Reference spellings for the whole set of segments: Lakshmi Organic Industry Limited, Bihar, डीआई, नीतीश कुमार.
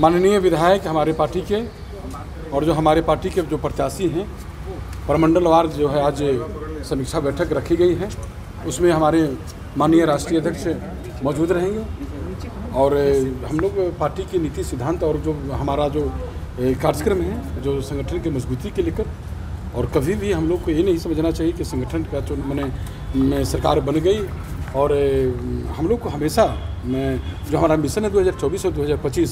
माननीय विधायक हमारे पार्टी के और जो हमारे पार्टी के जो प्रत्याशी हैं, प्रमंडलवार जो है आज समीक्षा बैठक रखी गई है, उसमें हमारे माननीय राष्ट्रीय अध्यक्ष मौजूद रहेंगे और हम लोग पार्टी की नीति सिद्धांत और जो हमारा जो कार्यक्रम है, जो संगठन की मजबूती के लेकर, और कभी भी हम लोग को ये नहीं समझना चाहिए कि संगठन का जो मैंने सरकार बन गई, और हम लोग को हमेशा जो हमारा मिशन है 2024 और 2025,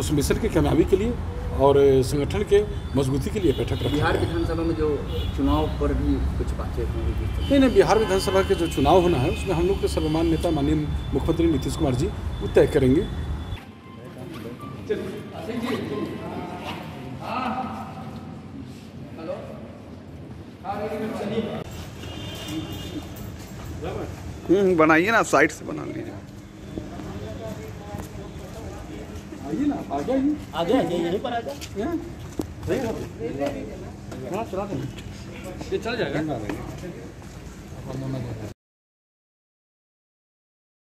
उस मिशन की कामयाबी के लिए और संगठन के मजबूती के लिए बैठक रखी। बिहार विधानसभा में जो चुनाव पर भी कुछ बातें नहीं, बिहार विधानसभा के जो चुनाव होना है उसमें हम लोग के सर्वमान्य नेता माननीय मुख्यमंत्री नीतीश कुमार जी वो तय करेंगे। बनाइए ना, साइड से बना लीजिए, आइए ना, आ जाइए, आ जाइए, यहीं पर आ जाइए, नहीं चला देंगे, ये चल जाएगा।